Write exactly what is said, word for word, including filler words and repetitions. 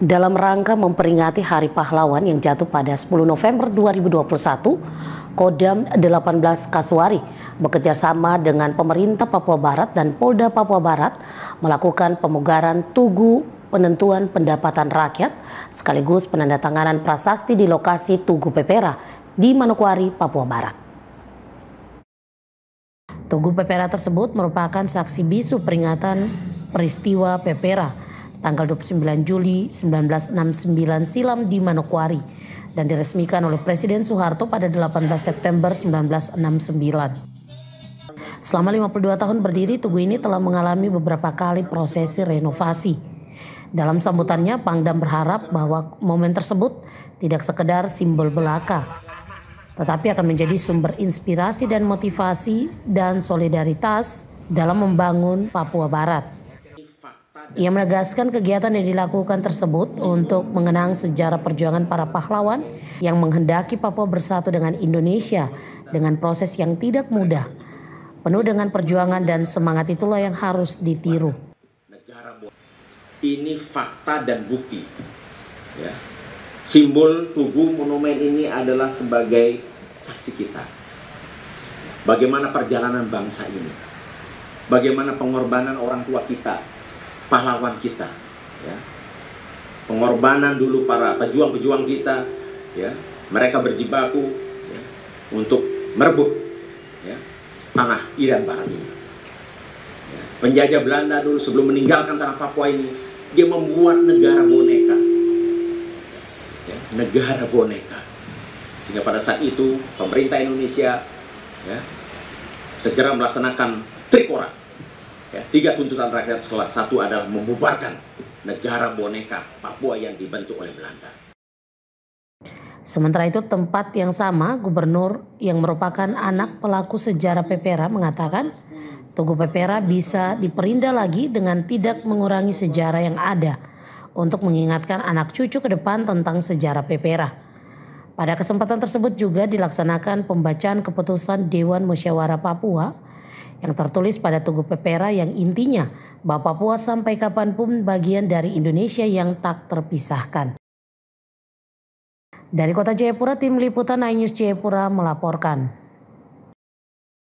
Dalam rangka memperingati Hari Pahlawan yang jatuh pada sepuluh November dua ribu dua puluh satu, Kodam delapan belas Kasuari bekerjasama dengan pemerintah Papua Barat dan Polda Papua Barat melakukan pemugaran Tugu Penentuan Pendapatan Rakyat sekaligus penandatanganan prasasti di lokasi Tugu Pepera di Manokwari, Papua Barat. Tugu Pepera tersebut merupakan saksi bisu peringatan peristiwa Pepera tanggal dua puluh sembilan Juli seribu sembilan ratus enam puluh sembilan silam di Manokwari dan diresmikan oleh Presiden Soeharto pada delapan belas September seribu sembilan ratus enam puluh sembilan. Selama lima puluh dua tahun berdiri, tugu ini telah mengalami beberapa kali prosesi renovasi. Dalam sambutannya, Pangdam berharap bahwa momen tersebut tidak sekedar simbol belaka, tetapi akan menjadi sumber inspirasi dan motivasi dan solidaritas dalam membangun Papua Barat. Ia menegaskan kegiatan yang dilakukan tersebut untuk mengenang sejarah perjuangan para pahlawan yang menghendaki Papua bersatu dengan Indonesia dengan proses yang tidak mudah. Penuh dengan perjuangan dan semangat itulah yang harus ditiru. Ini fakta dan bukti. Ya. Simbol tugu monumen ini adalah sebagai saksi kita. Bagaimana perjalanan bangsa ini. Bagaimana pengorbanan orang tua kita. Pahlawan kita, ya. Pengorbanan dulu para pejuang-pejuang kita, ya. Mereka berjibaku, ya, untuk merebut, ya, tanah Irian Barat ini. Ya. Penjajah Belanda dulu sebelum meninggalkan tanah Papua ini, dia membuat negara boneka, ya, negara boneka. Sehingga pada saat itu pemerintah Indonesia, ya, segera melaksanakan Trikora. Ya, tiga tuntutan rakyat, salah satu adalah membubarkan negara boneka Papua yang dibentuk oleh Belanda. Sementara itu, tempat yang sama, gubernur yang merupakan anak pelaku sejarah Pepera mengatakan Tugu Pepera bisa diperindah lagi dengan tidak mengurangi sejarah yang ada untuk mengingatkan anak cucu ke depan tentang sejarah Pepera. Pada kesempatan tersebut juga dilaksanakan pembacaan keputusan Dewan Musyawarah Papua yang tertulis pada Tugu Pepera yang intinya bahwa Papua sampai kapanpun bagian dari Indonesia yang tak terpisahkan. Dari Kota Jayapura, tim liputan I News Jayapura melaporkan.